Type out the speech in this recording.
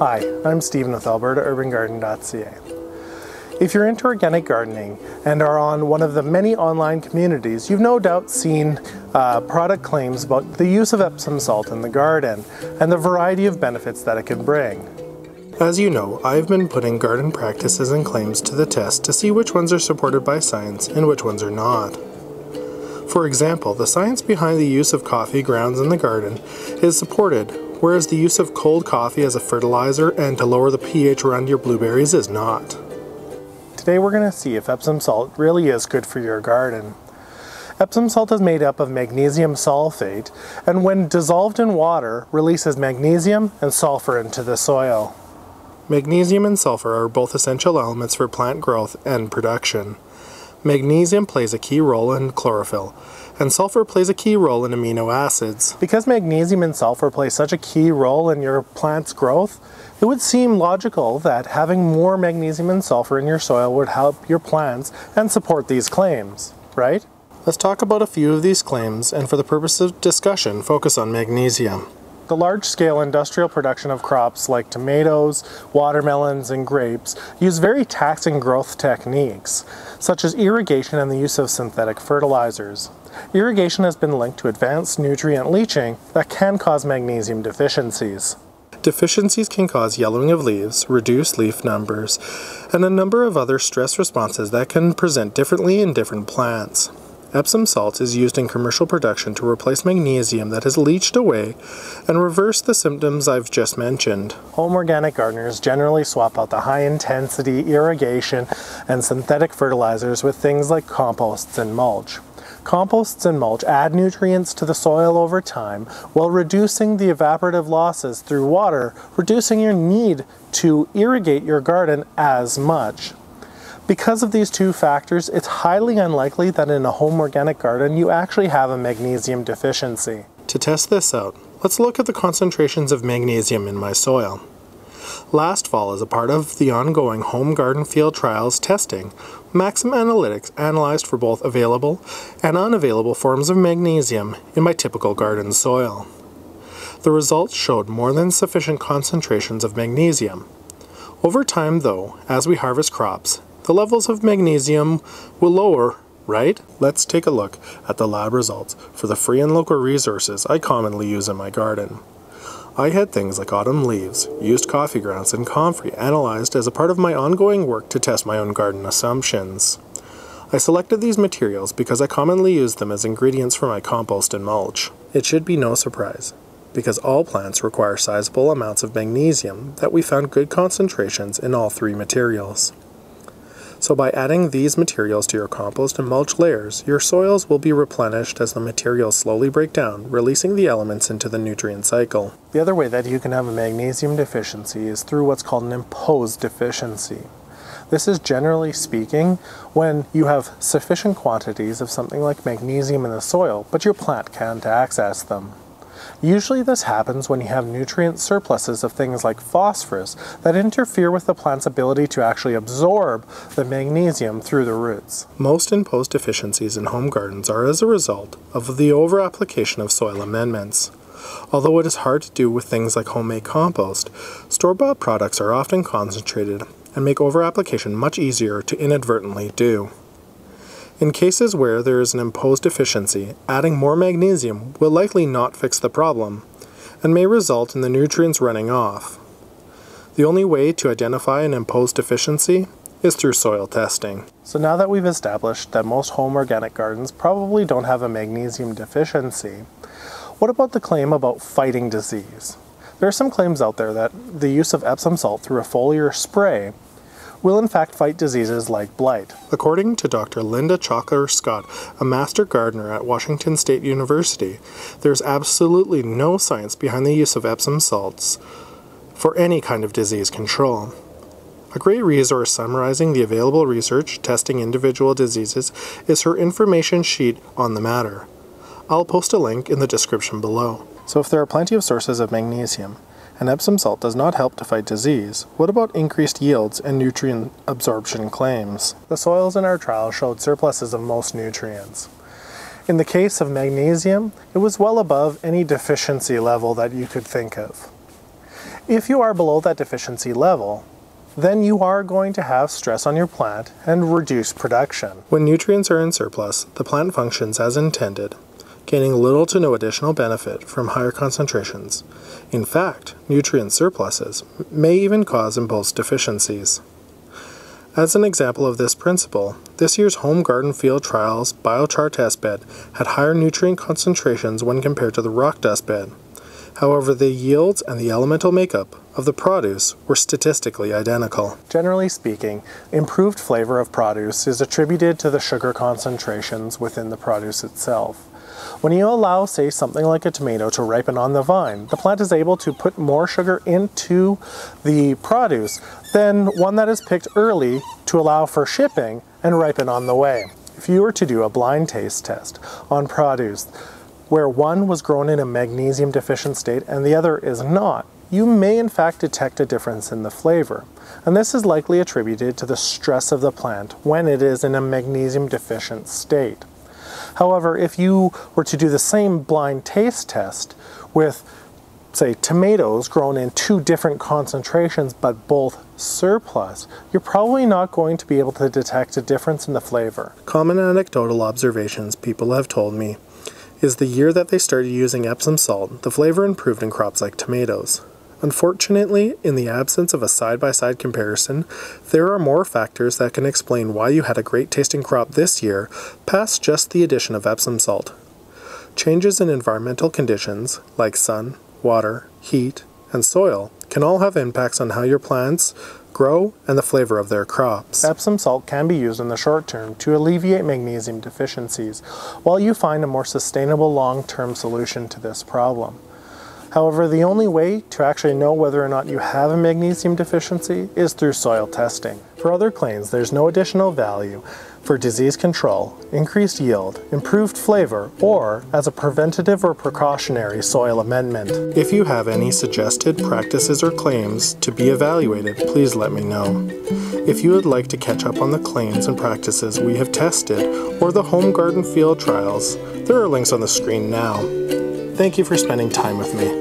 Hi, I'm Stephen with AlbertaUrbanGarden.ca. If you're into organic gardening and are on one of the many online communities, you've no doubt seen product claims about the use of Epsom salt in the garden and the variety of benefits that it can bring. As you know, I've been putting garden practices and claims to the test to see which ones are supported by science and which ones are not. For example, the science behind the use of coffee grounds in the garden is supported, whereas the use of cold coffee as a fertilizer and to lower the pH around your blueberries is not. Today we're going to see if Epsom salt really is good for your garden. Epsom salt is made up of magnesium sulfate, and when dissolved in water, releases magnesium and sulfur into the soil. Magnesium and sulfur are both essential elements for plant growth and production. Magnesium plays a key role in chlorophyll, and sulfur plays a key role in amino acids. Because magnesium and sulfur play such a key role in your plant's growth, it would seem logical that having more magnesium and sulfur in your soil would help your plants and support these claims, right? Let's talk about a few of these claims, and for the purpose of discussion, focus on magnesium. The large-scale industrial production of crops like tomatoes, watermelons, and grapes use very taxing growth techniques, such as irrigation and the use of synthetic fertilizers. Irrigation has been linked to advanced nutrient leaching that can cause magnesium deficiencies. Deficiencies can cause yellowing of leaves, reduced leaf numbers, and a number of other stress responses that can present differently in different plants. Epsom salt is used in commercial production to replace magnesium that has leached away and reverse the symptoms I've just mentioned. Home organic gardeners generally swap out the high-intensity irrigation and synthetic fertilizers with things like composts and mulch. Composts and mulch add nutrients to the soil over time while reducing the evaporative losses through water, reducing your need to irrigate your garden as much. Because of these two factors, it's highly unlikely that in a home organic garden you actually have a magnesium deficiency. To test this out, let's look at the concentrations of magnesium in my soil. Last fall, as a part of the ongoing home garden field trials testing, Maxim Analytics analyzed for both available and unavailable forms of magnesium in my typical garden soil. The results showed more than sufficient concentrations of magnesium. Over time though, as we harvest crops, the levels of magnesium will lower, right? Let's take a look at the lab results for the free and local resources I commonly use in my garden. I had things like autumn leaves, used coffee grounds, and comfrey analyzed as a part of my ongoing work to test my own garden assumptions. I selected these materials because I commonly use them as ingredients for my compost and mulch. It should be no surprise, because all plants require sizable amounts of magnesium, that we found good concentrations in all three materials. So by adding these materials to your compost and mulch layers, your soils will be replenished as the materials slowly break down, releasing the elements into the nutrient cycle. The other way that you can have a magnesium deficiency is through what's called an imposed deficiency. This is generally speaking when you have sufficient quantities of something like magnesium in the soil, but your plant can't access them. Usually this happens when you have nutrient surpluses of things like phosphorus that interfere with the plant's ability to actually absorb the magnesium through the roots. Most imposed deficiencies in home gardens are as a result of the over-application of soil amendments. Although it is hard to do with things like homemade compost, store-bought products are often concentrated and make over-application much easier to inadvertently do. In cases where there is an imposed deficiency, adding more magnesium will likely not fix the problem and may result in the nutrients running off. The only way to identify an imposed deficiency is through soil testing. So now that we've established that most home organic gardens probably don't have a magnesium deficiency, what about the claim about fighting disease? There are some claims out there that the use of Epsom salt through a foliar spray will in fact fight diseases like blight. According to Dr. Linda Chalker-Scott, a master gardener at Washington State University, there's absolutely no science behind the use of Epsom salts for any kind of disease control. A great resource summarizing the available research testing individual diseases is her information sheet on the matter. I'll post a link in the description below. So if there are plenty of sources of magnesium, and Epsom salt does not help to fight disease, what about increased yields and nutrient absorption claims? The soils in our trial showed surpluses of most nutrients. In the case of magnesium, it was well above any deficiency level that you could think of. If you are below that deficiency level, then you are going to have stress on your plant and reduce production. When nutrients are in surplus, the plant functions as intended, gaining little to no additional benefit from higher concentrations. In fact, nutrient surpluses may even cause imposed deficiencies. As an example of this principle, this year's Home Garden Field Trials biochar test bed had higher nutrient concentrations when compared to the rock dust bed. However, the yields and the elemental makeup of the produce were statistically identical. Generally speaking, improved flavor of produce is attributed to the sugar concentrations within the produce itself. When you allow, say, something like a tomato to ripen on the vine, the plant is able to put more sugar into the produce than one that is picked early to allow for shipping and ripen on the way. If you were to do a blind taste test on produce where one was grown in a magnesium deficient state and the other is not, you may in fact detect a difference in the flavor. And this is likely attributed to the stress of the plant when it is in a magnesium deficient state. However, if you were to do the same blind taste test with, say, tomatoes grown in two different concentrations but both surplus, you're probably not going to be able to detect a difference in the flavor. Common anecdotal observations people have told me is the year that they started using Epsom salt, the flavor improved in crops like tomatoes. Unfortunately, in the absence of a side-by-side comparison, there are more factors that can explain why you had a great tasting crop this year past just the addition of Epsom salt. Changes in environmental conditions, like sun, water, heat, and soil, can all have impacts on how your plants grow and the flavor of their crops. Epsom salt can be used in the short term to alleviate magnesium deficiencies, while you find a more sustainable long-term solution to this problem. However, the only way to actually know whether or not you have a magnesium deficiency is through soil testing. For other claims, there's no additional value for disease control, increased yield, improved flavor, or as a preventative or precautionary soil amendment. If you have any suggested practices or claims to be evaluated, please let me know. If you would like to catch up on the claims and practices we have tested or the Home Garden Field Trials, there are links on the screen now. Thank you for spending time with me.